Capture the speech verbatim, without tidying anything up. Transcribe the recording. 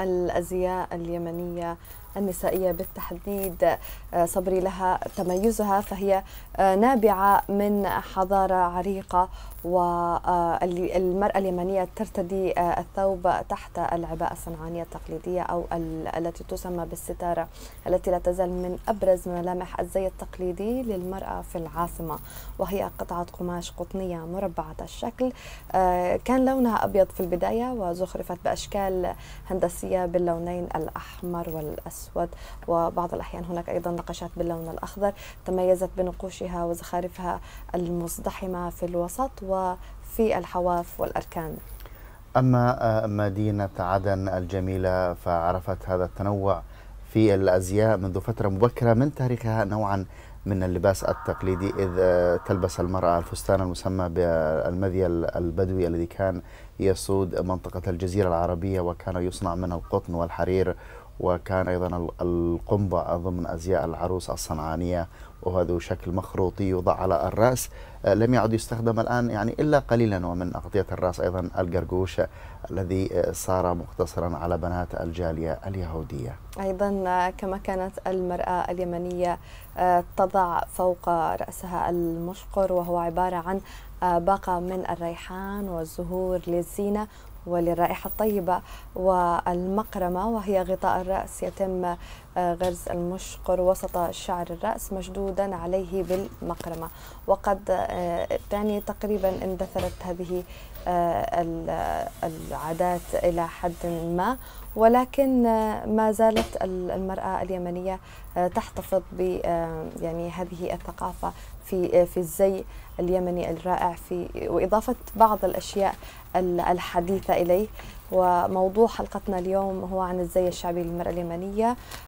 الأزياء اليمنية النسائية بالتحديد صبري لها تميزها، فهي نابعة من حضارة عريقة، والمرأة اليمنية ترتدي الثوب تحت العباءة الصنعانية التقليدية أو التي تسمى بالستارة، التي لا تزال من أبرز ملامح الزي التقليدي للمرأة في العاصمة، وهي قطعة قماش قطنية مربعة الشكل كان لونها أبيض في البداية وزخرفت بأشكال هندسية باللونين الأحمر والأسود، وبعض الأحيان هناك أيضا نقشات باللون الأخضر. تميزت بنقوشها وزخارفها المزدحمة في الوسط وفي الحواف والأركان. أما مدينة عدن الجميلة فعرفت هذا التنوع في الأزياء منذ فترة مبكرة من تاريخها نوعا من اللباس التقليدي، إذ تلبس المرأة الفستان المسمى بالمذيل البدوي الذي كان يسود منطقة الجزيرة العربية، وكان يصنع منه القطن والحرير، وكان أيضا القنبة ضمن أزياء العروس الصنعانية، وهذا شكل مخروطي يوضع على الرأس، لم يعد يستخدم الآن يعني إلا قليلا. ومن أغطية الرأس أيضا القرقوش الذي صار مقتصرا على بنات الجالية اليهودية. أيضا كما كانت المرأة اليمنية تضع فوق رأسها المشقر، وهو عبارة عن باقة من الريحان والزهور للزينة وللرائحة الطيبة، والمقرمة وهي غطاء الرأس يتم غرز المشقر وسط شعر الرأس مشدودا عليه بالمقرمة. وقد يعني تقريبا اندثرت هذه العادات إلى حد ما، ولكن ما زالت المرأة اليمنية تحتفظ ب يعني هذه الثقافة في في الزي اليمني الرائع، في وإضافة بعض الأشياء الحديثة إليه. وموضوع حلقتنا اليوم هو عن الزي الشعبي للمرأة اليمنية،